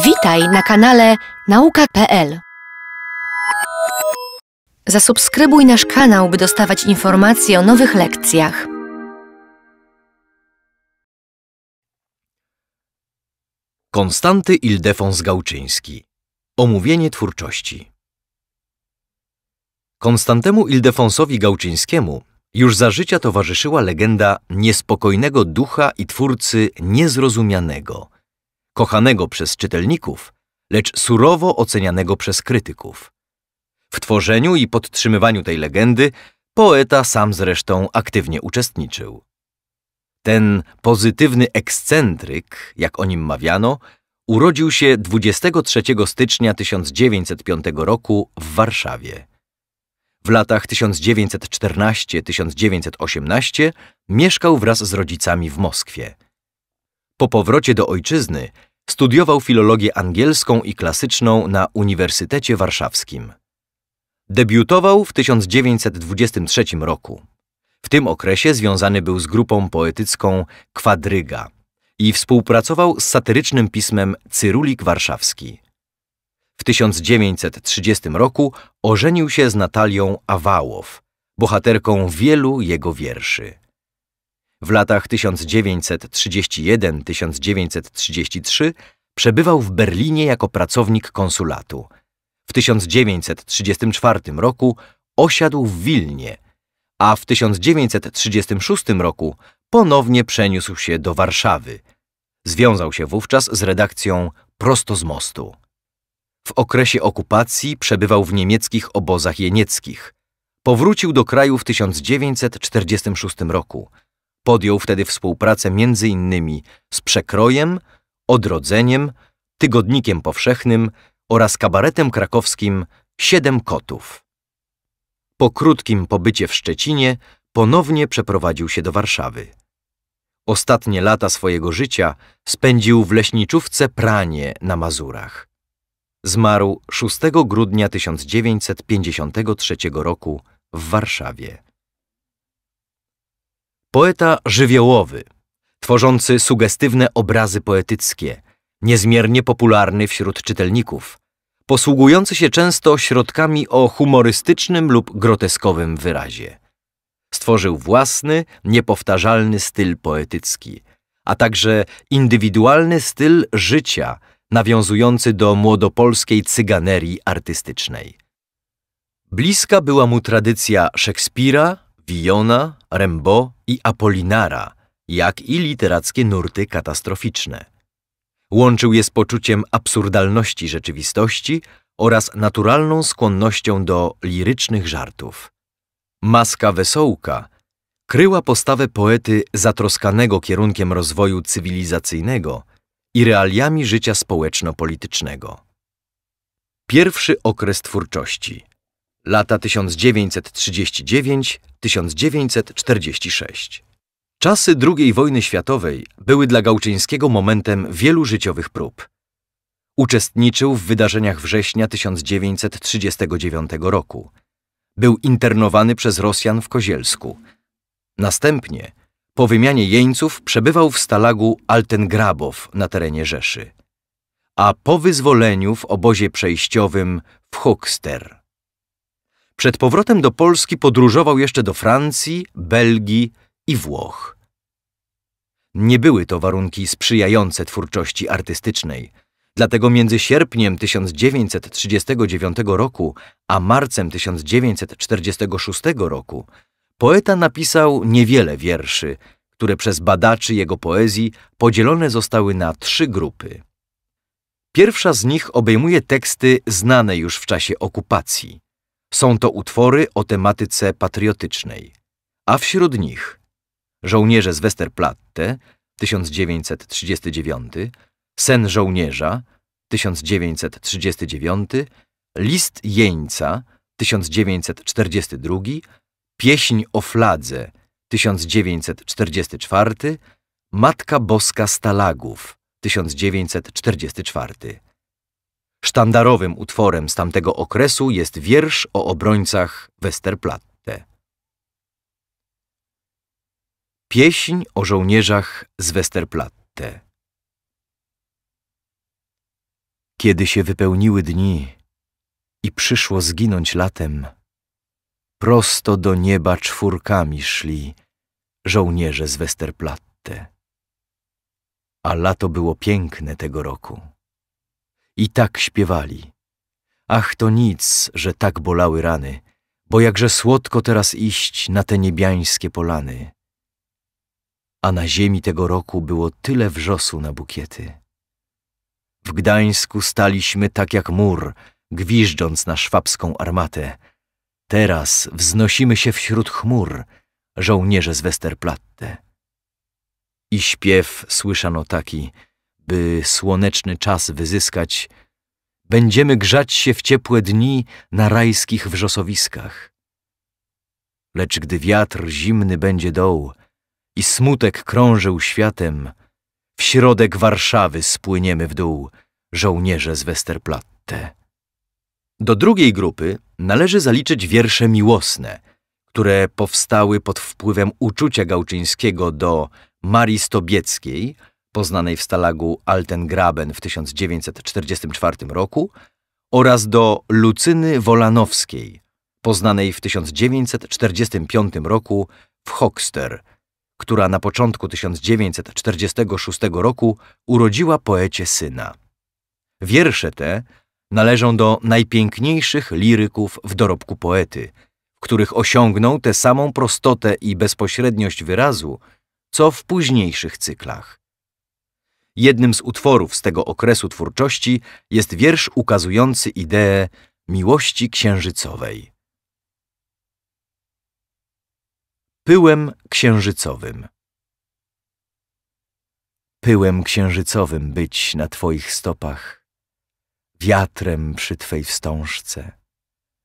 Witaj na kanale nauka.pl. Zasubskrybuj nasz kanał, by dostawać informacje o nowych lekcjach. Konstanty Ildefons Gałczyński. Omówienie twórczości. Konstantemu Ildefonsowi Gałczyńskiemu już za życia towarzyszyła legenda niespokojnego ducha i twórcy niezrozumianego, kochanego przez czytelników, lecz surowo ocenianego przez krytyków. W tworzeniu i podtrzymywaniu tej legendy poeta sam zresztą aktywnie uczestniczył. Ten pozytywny ekscentryk, jak o nim mawiano, urodził się 23 stycznia 1905 roku w Warszawie. W latach 1914-1918 mieszkał wraz z rodzicami w Moskwie. Po powrocie do ojczyzny studiował filologię angielską i klasyczną na Uniwersytecie Warszawskim. Debiutował w 1923 roku. W tym okresie związany był z grupą poetycką Kwadryga i współpracował z satyrycznym pismem Cyrulik Warszawski. W 1930 roku ożenił się z Natalią Awałow, bohaterką wielu jego wierszy. W latach 1931-1933 przebywał w Berlinie jako pracownik konsulatu. W 1934 roku osiadł w Wilnie, a w 1936 roku ponownie przeniósł się do Warszawy. Związał się wówczas z redakcją Prosto z Mostu. W okresie okupacji przebywał w niemieckich obozach jenieckich. Powrócił do kraju w 1946 roku. Podjął wtedy współpracę m.in. z Przekrojem, Odrodzeniem, Tygodnikiem Powszechnym oraz kabaretem krakowskim Siedem Kotów. Po krótkim pobycie w Szczecinie ponownie przeprowadził się do Warszawy. Ostatnie lata swojego życia spędził w leśniczówce Pranie na Mazurach. Zmarł 6 grudnia 1953 roku w Warszawie. Poeta żywiołowy, tworzący sugestywne obrazy poetyckie, niezmiernie popularny wśród czytelników, posługujący się często środkami o humorystycznym lub groteskowym wyrazie. Stworzył własny, niepowtarzalny styl poetycki, a także indywidualny styl życia nawiązujący do młodopolskiej cyganerii artystycznej. Bliska była mu tradycja Szekspira, Villona, Rimbaud i Apollinaira, jak i literackie nurty katastroficzne. Łączył je z poczuciem absurdalności rzeczywistości oraz naturalną skłonnością do lirycznych żartów. Maska Wesołka kryła postawę poety zatroskanego kierunkiem rozwoju cywilizacyjnego i realiami życia społeczno-politycznego. Pierwszy okres twórczości. Lata 1939-1946. Czasy II wojny światowej były dla Gałczyńskiego momentem wielu życiowych prób. Uczestniczył w wydarzeniach września 1939 roku. Był internowany przez Rosjan w Kozielsku. Następnie, po wymianie jeńców, przebywał w stalagu Altengrabow na terenie Rzeszy, a po wyzwoleniu w obozie przejściowym w Höxter. Przed powrotem do Polski podróżował jeszcze do Francji, Belgii i Włoch. Nie były to warunki sprzyjające twórczości artystycznej, dlatego między sierpniem 1939 roku a marcem 1946 roku poeta napisał niewiele wierszy, które przez badaczy jego poezji podzielone zostały na trzy grupy. Pierwsza z nich obejmuje teksty znane już w czasie okupacji. Są to utwory o tematyce patriotycznej, a wśród nich „Żołnierze z Westerplatte” 1939, „Sen żołnierza” 1939, „List jeńca” 1942, „Pieśń o fladze” 1944, „Matka Boska Stalagów” 1944. Sztandarowym utworem z tamtego okresu jest wiersz o obrońcach Westerplatte. Pieśń o żołnierzach z Westerplatte. Kiedy się wypełniły dni i przyszło zginąć latem, prosto do nieba czwórkami szli żołnierze z Westerplatte. A lato było piękne tego roku. I tak śpiewali. Ach, to nic, że tak bolały rany, bo jakże słodko teraz iść na te niebiańskie polany. A na ziemi tego roku było tyle wrzosu na bukiety. W Gdańsku staliśmy tak jak mur, gwiżdżąc na szwabską armatę. Teraz wznosimy się wśród chmur, żołnierze z Westerplatte. I śpiew słyszano taki, by słoneczny czas wyzyskać. Będziemy grzać się w ciepłe dni na rajskich wrzosowiskach. Lecz gdy wiatr zimny będzie doł i smutek krążył światem, w środek Warszawy spłyniemy w dół, żołnierze z Westerplatte. Do drugiej grupy należy zaliczyć wiersze miłosne, które powstały pod wpływem uczucia Gałczyńskiego do Marii Stobieckiej, poznanej w stalagu Altengraben w 1944 roku, oraz do Lucyny Wolanowskiej, poznanej w 1945 roku w Höxter, która na początku 1946 roku urodziła poecie syna. Wiersze te należą do najpiękniejszych liryków w dorobku poety, w których osiągnął tę samą prostotę i bezpośredniość wyrazu, co w późniejszych cyklach. Jednym z utworów z tego okresu twórczości jest wiersz ukazujący ideę miłości księżycowej. Pyłem księżycowym. Pyłem księżycowym być na twoich stopach, wiatrem przy twej wstążce,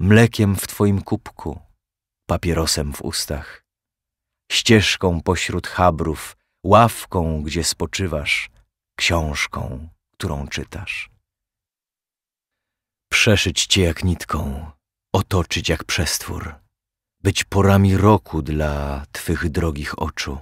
mlekiem w twoim kubku, papierosem w ustach, ścieżką pośród chabrów, ławką, gdzie spoczywasz, książką, którą czytasz. Przeszyć cię jak nitką, otoczyć jak przestwór, być porami roku dla twych drogich oczu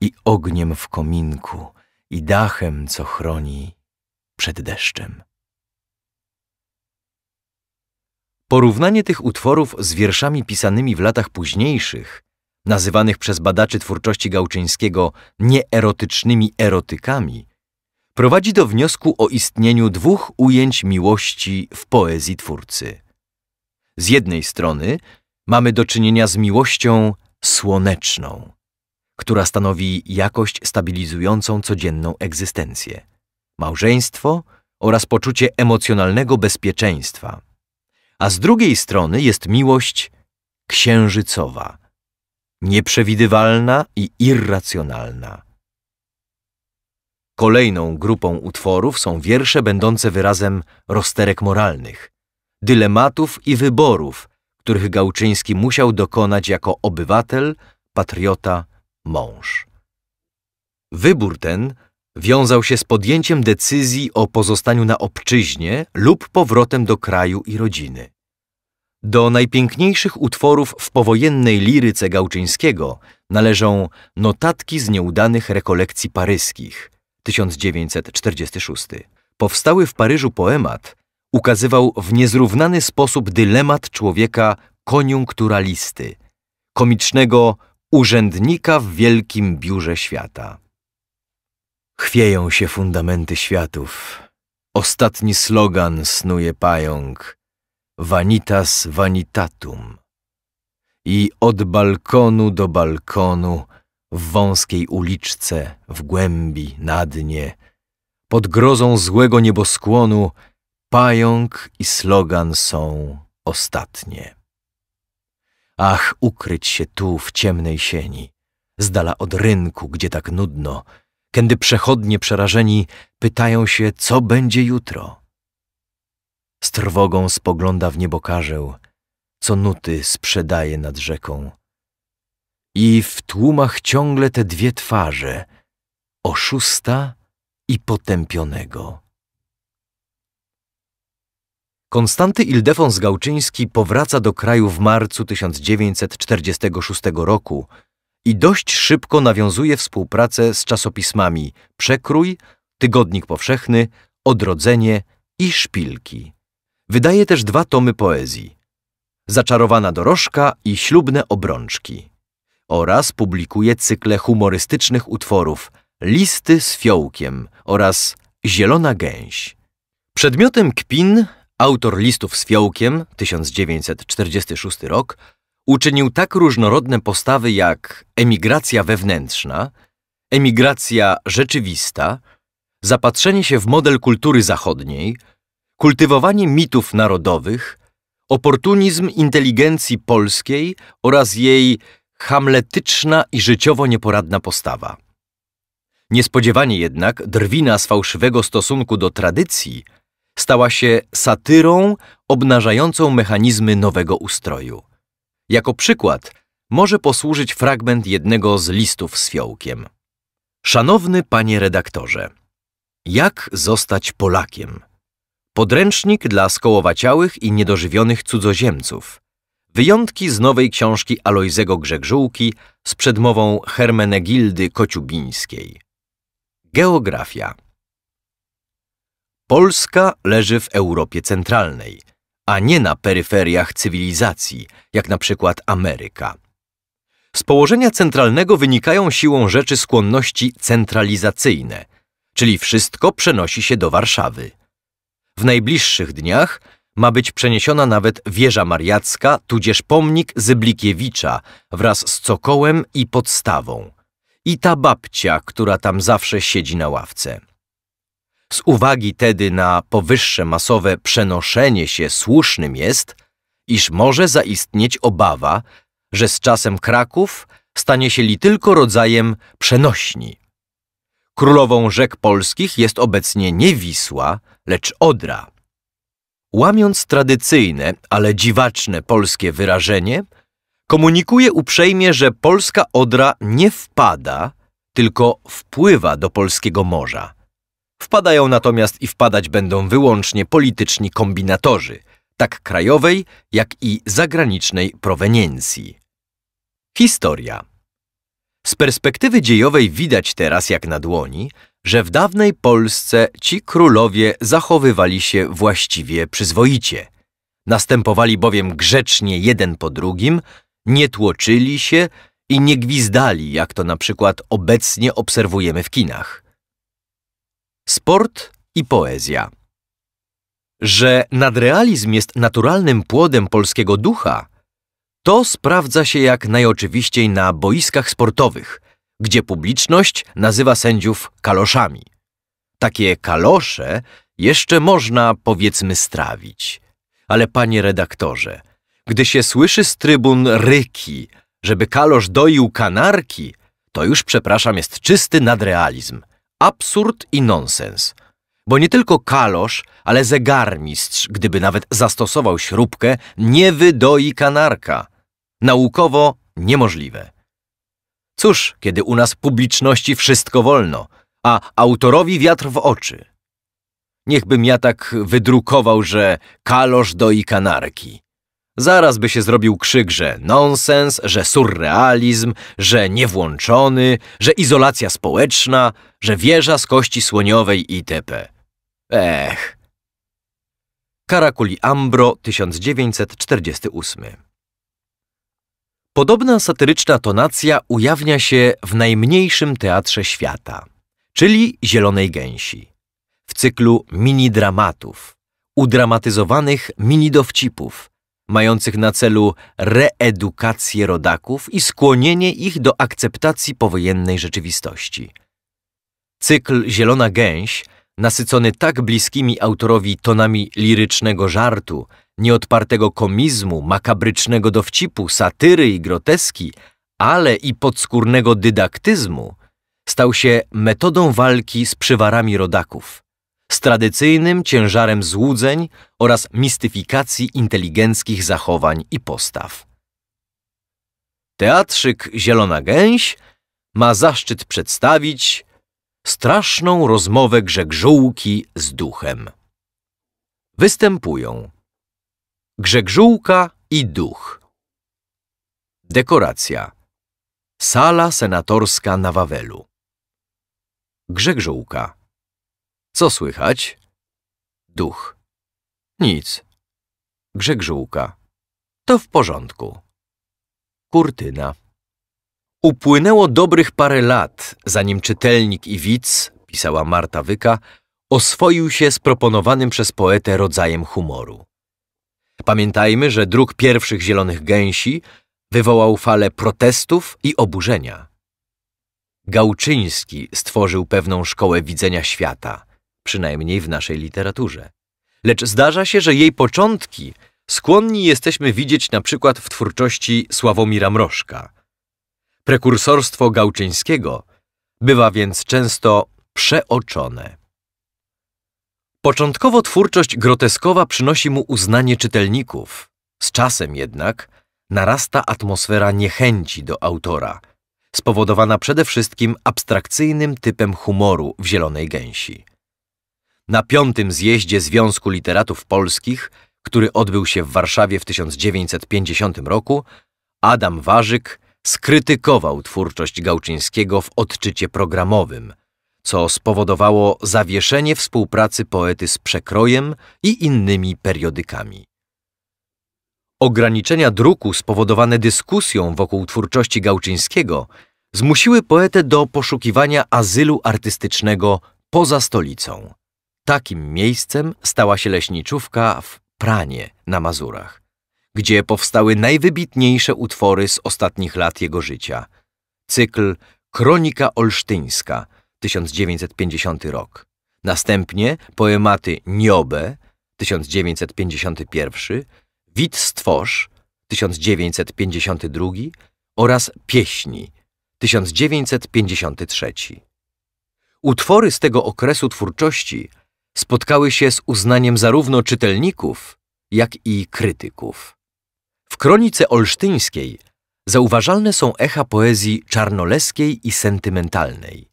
i ogniem w kominku i dachem, co chroni przed deszczem. Porównanie tych utworów z wierszami pisanymi w latach późniejszych, nazywanych przez badaczy twórczości Gałczyńskiego nieerotycznymi erotykami, prowadzi do wniosku o istnieniu dwóch ujęć miłości w poezji twórcy. Z jednej strony mamy do czynienia z miłością słoneczną, która stanowi jakość stabilizującą codzienną egzystencję, małżeństwo oraz poczucie emocjonalnego bezpieczeństwa. A z drugiej strony jest miłość księżycowa, nieprzewidywalna i irracjonalna. Kolejną grupą utworów są wiersze będące wyrazem rozterek moralnych, dylematów i wyborów, których Gałczyński musiał dokonać jako obywatel, patriota, mąż. Wybór ten wiązał się z podjęciem decyzji o pozostaniu na obczyźnie lub powrotem do kraju i rodziny. Do najpiękniejszych utworów w powojennej liryce Gałczyńskiego należą Notatki z nieudanych rekolekcji paryskich, 1946. Powstały w Paryżu poemat ukazywał w niezrównany sposób dylemat człowieka koniunkturalisty, komicznego urzędnika w wielkim biurze świata. Chwieją się fundamenty światów. Ostatni slogan snuje pająk. Vanitas vanitatum. I od balkonu do balkonu, w wąskiej uliczce, w głębi, na dnie, pod grozą złego nieboskłonu, pająk i slogan są ostatnie. Ach, ukryć się tu w ciemnej sieni, z dala od rynku, gdzie tak nudno, kędy przechodnie przerażeni pytają się, co będzie jutro. Z trwogą spogląda w niebo karzeł, co nuty sprzedaje nad rzeką. I w tłumach ciągle te dwie twarze, oszusta i potępionego. Konstanty Ildefons Gałczyński powraca do kraju w marcu 1946 roku i dość szybko nawiązuje współpracę z czasopismami Przekrój, Tygodnik Powszechny, Odrodzenie i Szpilki. Wydaje też 2 tomy poezji: Zaczarowana dorożka i Ślubne obrączki. Oraz publikuje cykle humorystycznych utworów Listy z fiołkiem oraz Zielona gęś. Przedmiotem kpin autor Listów z fiołkiem, 1946 rok, uczynił tak różnorodne postawy jak emigracja wewnętrzna, emigracja rzeczywista, zapatrzenie się w model kultury zachodniej, kultywowanie mitów narodowych, oportunizm inteligencji polskiej oraz jej hamletyczna i życiowo nieporadna postawa. Niespodziewanie jednak drwina z fałszywego stosunku do tradycji stała się satyrą obnażającą mechanizmy nowego ustroju. Jako przykład może posłużyć fragment jednego z Listów z fiołkiem. Szanowny panie redaktorze, jak zostać Polakiem? Podręcznik dla skołowaciałych i niedożywionych cudzoziemców. Wyjątki z nowej książki Alojzego Grzegżółki z przedmową Hermenegildy Kociubińskiej. Geografia. Polska leży w Europie Centralnej, a nie na peryferiach cywilizacji, jak na przykład Ameryka. Z położenia centralnego wynikają siłą rzeczy skłonności centralizacyjne, czyli wszystko przenosi się do Warszawy. W najbliższych dniach ma być przeniesiona nawet Wieża Mariacka, tudzież pomnik Zyblikiewicza wraz z cokołem i podstawą. I ta babcia, która tam zawsze siedzi na ławce. Z uwagi tedy na powyższe masowe przenoszenie się słusznym jest, iż może zaistnieć obawa, że z czasem Kraków stanie się li tylko rodzajem przenośni. Królową rzek polskich jest obecnie nie Wisła, lecz Odra. Łamiąc tradycyjne, ale dziwaczne polskie wyrażenie, komunikuje uprzejmie, że polska Odra nie wpada, tylko wpływa do polskiego morza. Wpadają natomiast i wpadać będą wyłącznie polityczni kombinatorzy, tak krajowej, jak i zagranicznej proweniencji. Historia. Z perspektywy dziejowej widać teraz jak na dłoni, że w dawnej Polsce ci królowie zachowywali się właściwie przyzwoicie. Następowali bowiem grzecznie jeden po drugim, nie tłoczyli się i nie gwizdali, jak to na przykład obecnie obserwujemy w kinach. Sport i poezja. Że nadrealizm jest naturalnym płodem polskiego ducha, to sprawdza się jak najoczywiściej na boiskach sportowych, gdzie publiczność nazywa sędziów kaloszami. Takie kalosze jeszcze można, powiedzmy, strawić. Ale panie redaktorze, gdy się słyszy z trybun ryki, żeby kalosz doił kanarki, to już, przepraszam, jest czysty nadrealizm, absurd i nonsens. Bo nie tylko kalosz, ale zegarmistrz, gdyby nawet zastosował śrubkę, nie wydoi kanarka. Naukowo niemożliwe. Cóż, kiedy u nas publiczności wszystko wolno, a autorowi wiatr w oczy. Niechbym ja tak wydrukował, że kalosz doi kanarki. Zaraz by się zrobił krzyk, że nonsens, że surrealizm, że niewłączony, że izolacja społeczna, że wieża z kości słoniowej itp. Ech. Karakuli Ambro, 1948. Podobna satyryczna tonacja ujawnia się w najmniejszym teatrze świata, czyli Zielonej gęsi, w cyklu mini-dramatów, udramatyzowanych mini-dowcipów, mających na celu reedukację rodaków i skłonienie ich do akceptacji powojennej rzeczywistości. Cykl Zielona gęś, nasycony tak bliskimi autorowi tonami lirycznego żartu, nieodpartego komizmu, makabrycznego dowcipu, satyry i groteski, ale i podskórnego dydaktyzmu, stał się metodą walki z przywarami rodaków, z tradycyjnym ciężarem złudzeń oraz mistyfikacji inteligenckich zachowań i postaw. Teatrzyk Zielona gęś ma zaszczyt przedstawić straszną rozmowę Grzegżółki z duchem. Występują Grzegżółka i duch. Dekoracja. Sala senatorska na Wawelu. Grzegżółka. Co słychać? duch. Nic. Grzegżółka. To w porządku. Kurtyna. Upłynęło dobrych parę lat, zanim czytelnik i widz, pisała Marta Wyka, oswoił się z proponowanym przez poetę rodzajem humoru. Pamiętajmy, że druk pierwszych Zielonych Gęsi wywołał falę protestów i oburzenia. Gałczyński stworzył pewną szkołę widzenia świata, przynajmniej w naszej literaturze. Lecz zdarza się, że jej początki skłonni jesteśmy widzieć na przykład w twórczości Sławomira Mrożka. Prekursorstwo Gałczyńskiego bywa więc często przeoczone. Początkowo twórczość groteskowa przynosi mu uznanie czytelników. Z czasem jednak narasta atmosfera niechęci do autora, spowodowana przede wszystkim abstrakcyjnym typem humoru w Zielonej Gęsi. Na V zjeździe Związku Literatów Polskich, który odbył się w Warszawie w 1950 roku, Adam Warzyk skrytykował twórczość Gałczyńskiego w odczycie programowym, co spowodowało zawieszenie współpracy poety z Przekrojem i innymi periodykami. Ograniczenia druku spowodowane dyskusją wokół twórczości Gałczyńskiego zmusiły poetę do poszukiwania azylu artystycznego poza stolicą. Takim miejscem stała się leśniczówka w Pranie na Mazurach, gdzie powstały najwybitniejsze utwory z ostatnich lat jego życia. Cykl Kronika Olsztyńska, 1950 rok. Następnie poematy Niobe, 1951, Wit Stworz, 1952 oraz Pieśni, 1953. Utwory z tego okresu twórczości spotkały się z uznaniem zarówno czytelników, jak i krytyków. W Kronice Olsztyńskiej zauważalne są echa poezji czarnoleskiej i sentymentalnej.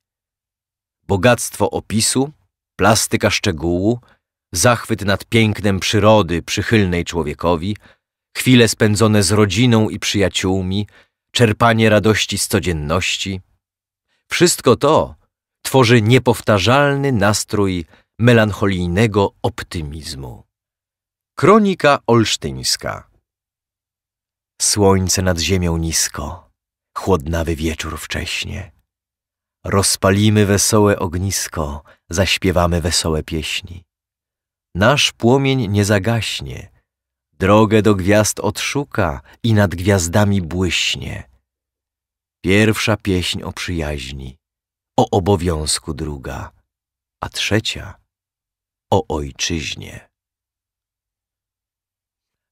Bogactwo opisu, plastyka szczegółu, zachwyt nad pięknem przyrody przychylnej człowiekowi, chwile spędzone z rodziną i przyjaciółmi, czerpanie radości z codzienności. Wszystko to tworzy niepowtarzalny nastrój melancholijnego optymizmu. Kronika Olsztyńska. Słońce nad ziemią nisko, chłodnawy wieczór wcześnie. Rozpalimy wesołe ognisko, zaśpiewamy wesołe pieśni. Nasz płomień nie zagaśnie, drogę do gwiazd odszuka i nad gwiazdami błyśnie. Pierwsza pieśń o przyjaźni, o obowiązku druga, a trzecia o ojczyźnie.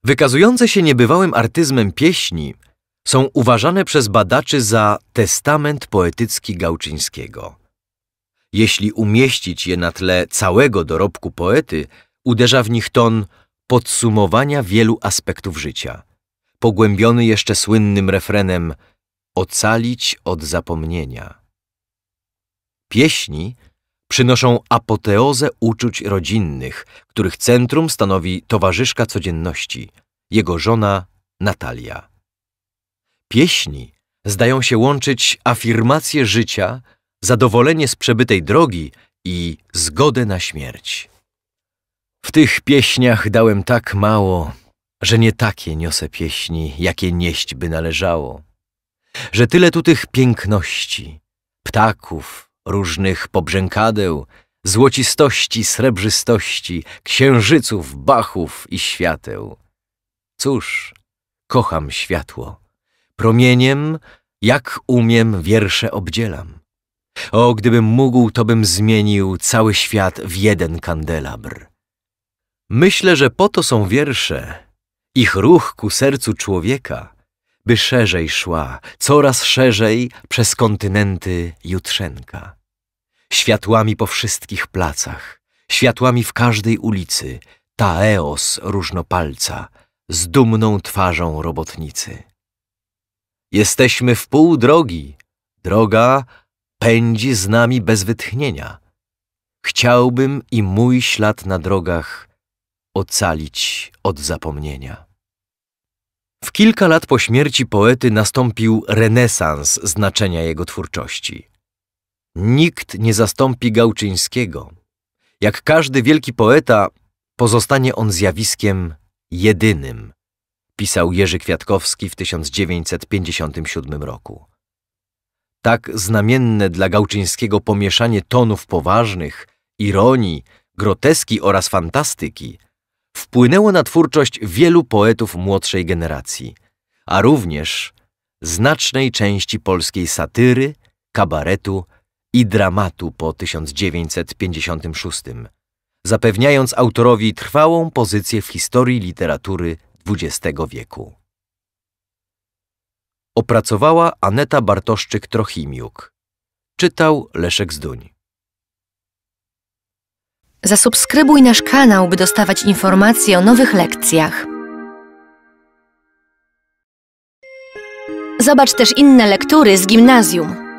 Wykazujące się niebywałym artyzmem pieśni są uważane przez badaczy za testament poetycki Gałczyńskiego. Jeśli umieścić je na tle całego dorobku poety, uderza w nich ton podsumowania wielu aspektów życia, pogłębiony jeszcze słynnym refrenem „Ocalić od zapomnienia”. Pieśni przynoszą apoteozę uczuć rodzinnych, których centrum stanowi towarzyszka codzienności, jego żona Natalia. Pieśni zdają się łączyć afirmację życia, zadowolenie z przebytej drogi i zgodę na śmierć. W tych pieśniach dałem tak mało, że nie takie niosę pieśni, jakie nieść by należało. Że tyle tu tych piękności, ptaków, różnych pobrzękadeł, złocistości, srebrzystości, księżyców, bachów i świateł. Cóż, kocham światło. Promieniem, jak umiem, wiersze obdzielam. O, gdybym mógł, to bym zmienił cały świat w jeden kandelabr. Myślę, że po to są wiersze, ich ruch ku sercu człowieka, by szerzej szła, coraz szerzej przez kontynenty jutrzenka. Światłami po wszystkich placach, światłami w każdej ulicy, Taeos różnopalca, z dumną twarzą robotnicy. Jesteśmy w pół drogi, droga pędzi z nami bez wytchnienia. Chciałbym i mój ślad na drogach ocalić od zapomnienia. W kilka lat po śmierci poety nastąpił renesans znaczenia jego twórczości. Nikt nie zastąpi Gałczyńskiego. Jak każdy wielki poeta, Pozostanie on zjawiskiem jedynym, pisał Jerzy Kwiatkowski w 1957 roku. Tak znamienne dla Gałczyńskiego pomieszanie tonów poważnych, ironii, groteski oraz fantastyki wpłynęło na twórczość wielu poetów młodszej generacji, a również znacznej części polskiej satyry, kabaretu i dramatu po 1956, zapewniając autorowi trwałą pozycję w historii literatury XX wieku. Opracowała Aneta Bartoszczyk-Trochimiuk. Czytał Leszek Zduń. Zasubskrybuj nasz kanał, by dostawać informacje o nowych lekcjach. Zobacz też inne lektury z gimnazjum.